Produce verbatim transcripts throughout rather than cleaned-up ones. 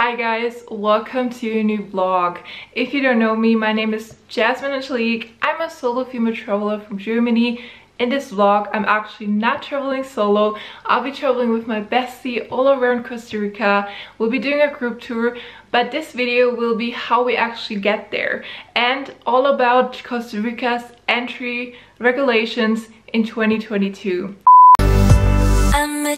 Hi guys, welcome to a new vlog. If you don't know me, my name is Jasmine Angelique. I'm a solo female traveler from Germany. In this vlog, I'm actually not traveling solo. I'll be traveling with my bestie all around Costa Rica. We'll be doing a group tour, but this video will be how we actually get there and all about Costa Rica's entry regulations in twenty twenty-two. I'm a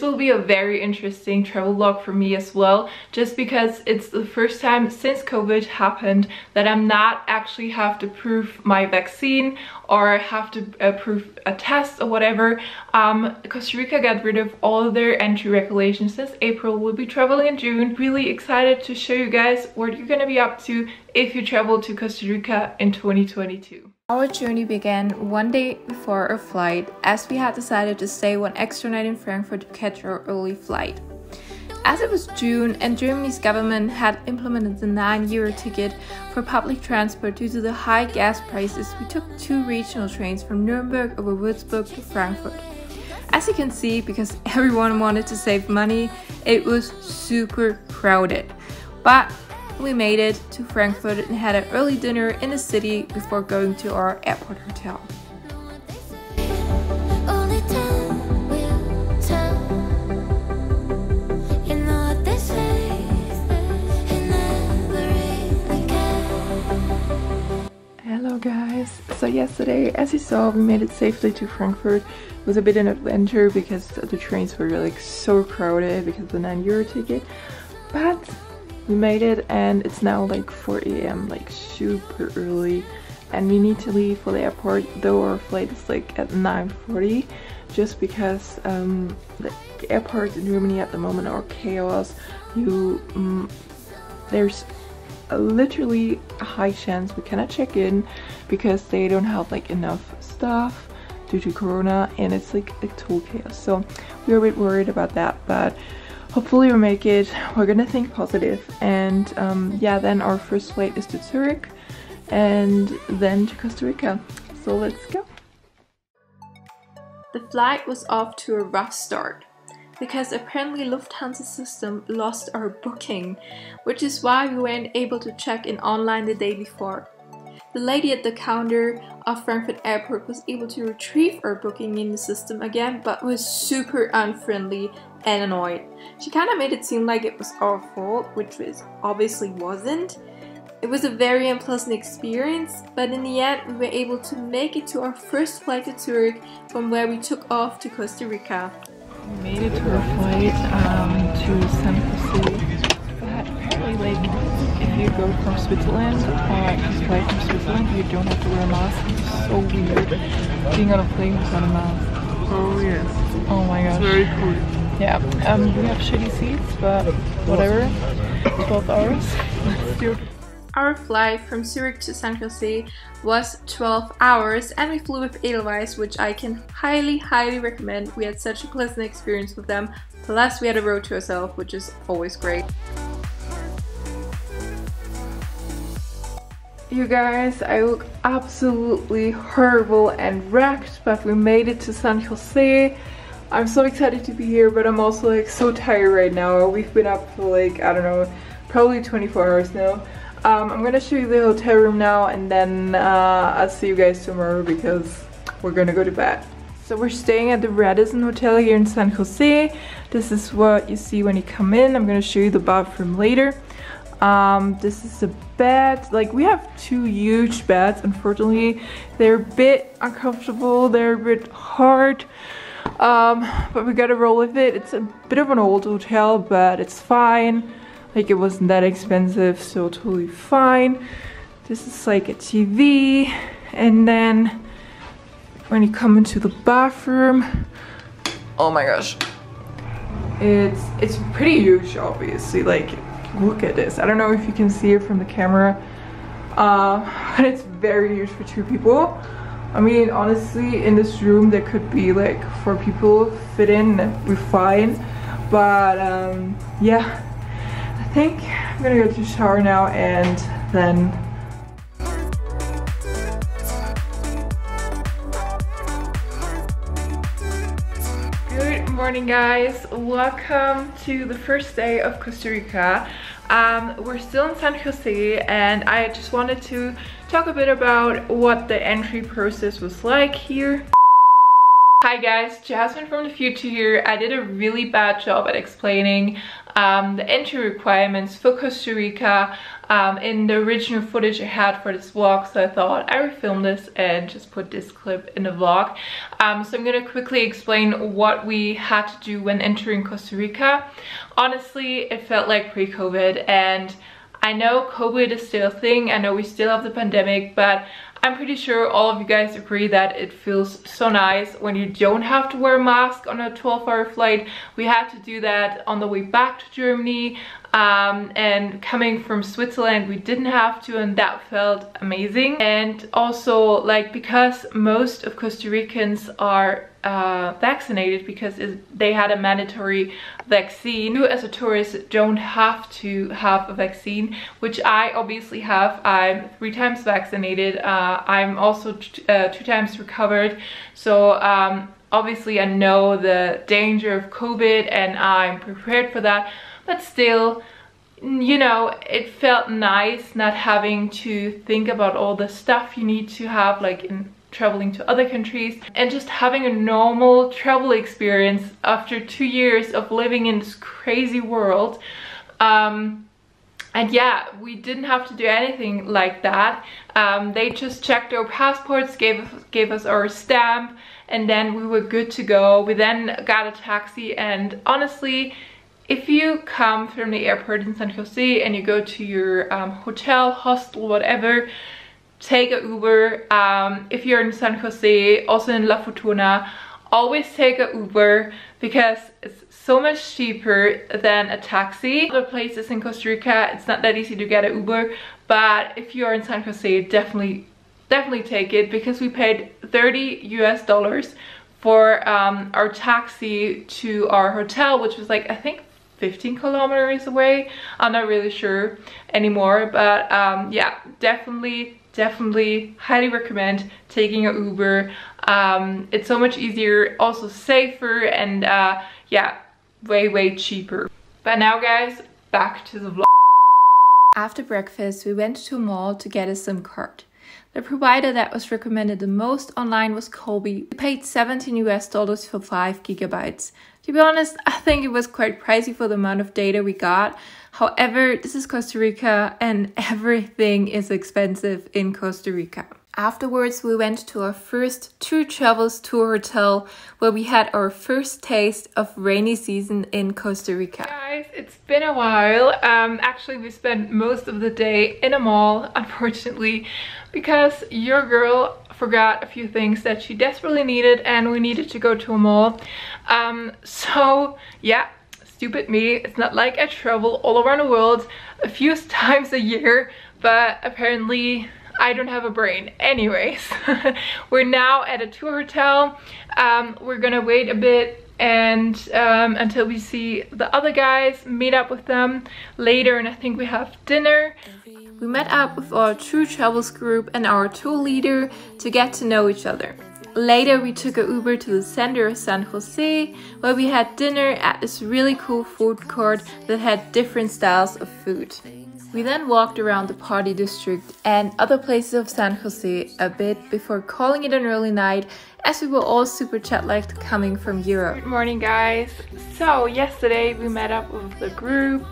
will be a very interesting travel vlog for me as well, just because it's the first time since COVID happened that I'm not actually have to prove my vaccine or have to uh, prove a test or whatever. um, Costa Rica got rid of all their entry regulations since April. We'll be traveling in June. Really excited to show you guys what you're gonna be up to if you travel to Costa Rica in twenty twenty-two. Our journey began one day before our flight, as we had decided to stay one extra night in Frankfurt to catch our early flight. As it was June and Germany's government had implemented the nine euro ticket for public transport due to the high gas prices, we took two regional trains from Nuremberg over Würzburg to Frankfurt. As you can see, because everyone wanted to save money, it was super crowded. But we made it to Frankfurt and had an early dinner in the city before going to our airport hotel. Hello guys! So yesterday, as you saw, we made it safely to Frankfurt. It was a bit of an adventure because the trains were like so crowded because of the nine euro ticket, but we made it, and it's now like four A M, like super early, and we need to leave for the airport, though our flight is like at nine forty, just because um, the airports in Germany at the moment are chaos. You, um, there's a literally a high chance we cannot check in because they don't have like enough staff due to Corona, and it's like a total chaos, so we're a bit worried about that, but hopefully we'll make it. We're gonna think positive, and um, yeah, then our first flight is to Zurich and then to Costa Rica, so let's go. The flight was off to a rough start because apparently Lufthansa's system lost our booking, which is why we weren't able to check in online the day before. The lady at the counter of Frankfurt Airport was able to retrieve our booking in the system again, but was super unfriendly and annoyed. She kind of made it seem like it was our fault, which was obviously wasn't. It was a very unpleasant experience, but in the end we were able to make it to our first flight to Zurich, from where we took off to Costa Rica. We made it to our flight um, to San José, but apparently like if you go from Switzerland, or if you fly from Switzerland, you don't have to wear a mask. It's so weird being on a plane without a mask. Oh yes. Oh my gosh. It's very cool. Yeah, um, we have shitty seats, but whatever, twelve hours, let's do it. Our flight from Zurich to San Jose was twelve hours, and we flew with Edelweiss, which I can highly, highly recommend. We had such a pleasant experience with them, plus we had a road to ourselves, which is always great. You guys, I look absolutely horrible and wrecked, but we made it to San Jose. I'm so excited to be here, but I'm also like so tired right now. We've been up for like, I don't know, probably twenty-four hours now. Um, I'm gonna show you the hotel room now, and then uh, I'll see you guys tomorrow because we're gonna go to bed. So we're staying at the Radisson Hotel here in San Jose. This is what you see when you come in. I'm gonna show you the bathroom later. Um, this is a bed. Like, we have two huge beds, unfortunately. They're a bit uncomfortable, they're a bit hard. Um, but we gotta roll with it. It's a bit of an old hotel, but it's fine. Like, it wasn't that expensive, so totally fine. This is like a T V, and then when you come into the bathroom, oh my gosh, it's it's pretty huge, obviously. Like, look at this. I don't know if you can see it from the camera, uh, but it's very huge for two people. I mean, honestly, in this room there could be like four people fit in and we're fine. But um, yeah, I think I'm gonna go to the shower now and then morning guys, welcome to the first day of Costa Rica. Um, we're still in San Jose and I just wanted to talk a bit about what the entry process was like here. Hi guys, Jasmine from the future here. I did a really bad job at explaining um, the entry requirements for Costa Rica um, in the original footage I had for this vlog, so I thought I would film this and just put this clip in the vlog. Um, so I'm gonna quickly explain what we had to do when entering Costa Rica. Honestly, it felt like pre-COVID, and I know COVID is still a thing, I know we still have the pandemic, but I'm pretty sure all of you guys agree that it feels so nice when you don't have to wear a mask on a twelve hour flight. We had to do that on the way back to Germany, um, and coming from Switzerland we didn't have to, and that felt amazing. And also, like, because most of Costa Ricans are uh, vaccinated because they had a mandatory vaccine, you as a tourist don't have to have a vaccine, which I obviously have. I'm three times vaccinated. Um, I'm also uh, two times recovered, so um, obviously I know the danger of COVID and I'm prepared for that, but still, you know, it felt nice not having to think about all the stuff you need to have like in traveling to other countries, and just having a normal travel experience after two years of living in this crazy world. Um, And yeah, we didn't have to do anything like that. Um, they just checked our passports, gave, gave us our stamp, and then we were good to go. We then got a taxi, and honestly, if you come from the airport in San Jose and you go to your um, hotel, hostel, whatever, take an Uber. Um, if you're in San Jose, also in La Fortuna, always take an Uber because it's so much cheaper than a taxi. Other places in Costa Rica, it's not that easy to get an Uber, but if you are in San Jose, definitely, definitely take it, because we paid thirty U S dollars for um, our taxi to our hotel, which was like, I think fifteen kilometers away. I'm not really sure anymore, but um, yeah, definitely, definitely highly recommend taking an Uber. Um, it's so much easier, also safer, and uh, yeah, way way cheaper. But now guys, back to the vlog. After breakfast we went to a mall to get a SIM card. The provider that was recommended the most online was Colby. We paid seventeen U S dollars for five gigabytes. To be honest, I think it was quite pricey for the amount of data we got. However, this is Costa Rica and everything is expensive in Costa Rica. Afterwards, we went to our first True Travels tour hotel where we had our first taste of rainy season in Costa Rica. Hey guys, it's been a while. Um, actually, we spent most of the day in a mall, unfortunately, because your girl forgot a few things that she desperately needed and we needed to go to a mall. Um, so yeah, stupid me. It's not like I travel all around the world a few times a year, but apparently I don't have a brain. Anyways, we're now at a tour hotel. Um, we're gonna wait a bit and um, until we see the other guys, meet up with them later, and I think we have dinner. We met up with our True Travels group and our tour leader to get to know each other. Later we took an Uber to the center of San Jose where we had dinner at this really cool food court that had different styles of food. We then walked around the party district and other places of San Jose a bit before calling it an early night, as we were all super jet-lagged coming from Europe. Good morning guys! So yesterday we met up with the group.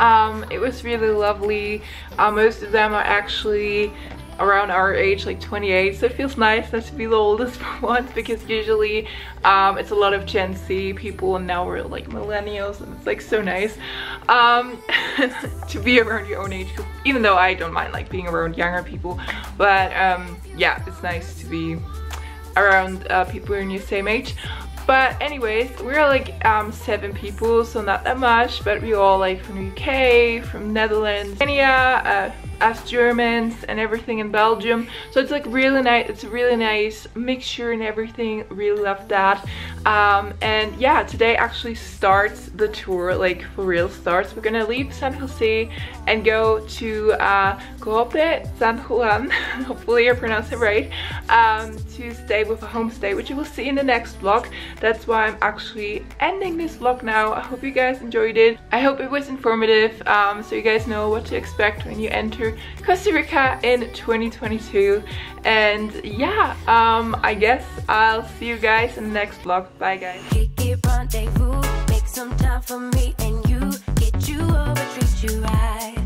Um, it was really lovely. Uh, most of them are actually around our age, like twenty-eight, so it feels nice not to be the oldest for once, because usually um, it's a lot of Gen Z people and now we're like millennials, and it's like so nice um, to be around your own age, even though I don't mind like being around younger people, but um, yeah, it's nice to be around uh, people in your same age. But anyways, we're like um, seven people, so not that much, but we're all like from the U K, from Netherlands, Kenya, uh, us Germans and everything in Belgium. So it's like really nice, it's a really nice mixture and everything. Really love that. Um, and yeah, today actually starts the tour, like for real starts. We're gonna leave San Jose and go to uh, Coope San Juan, hopefully I pronounced it right, um, to stay with a homestay, which you will see in the next vlog. That's why I'm actually ending this vlog now. I hope you guys enjoyed it. I hope it was informative, um, so you guys know what to expect when you enter Costa Rica in twenty twenty-two. And yeah, um, I guess I'll see you guys in the next vlog. Bye guys. Make some time for me and you, get you over, treat you right.